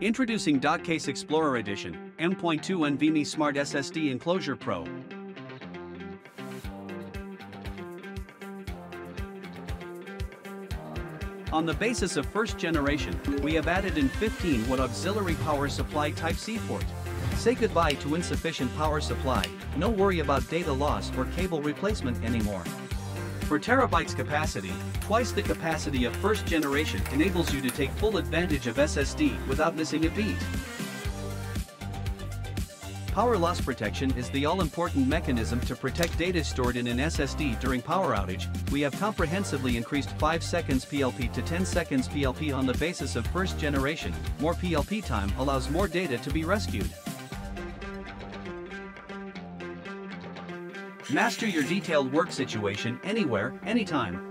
Introducing Dockcase Explorer Edition, M.2 NVMe Smart SSD Enclosure Pro. On the basis of first generation, we have added in 15-watt auxiliary power supply Type-C port. Say goodbye to insufficient power supply, no worry about data loss or cable replacement anymore. For terabytes capacity, twice the capacity of first generation enables you to take full advantage of SSD without missing a beat. Power loss protection is the all-important mechanism to protect data stored in an SSD during power outage. We have comprehensively increased 5 seconds PLP to 10 seconds PLP on the basis of first generation. More PLP time allows more data to be rescued. Master your detailed work situation anywhere, anytime.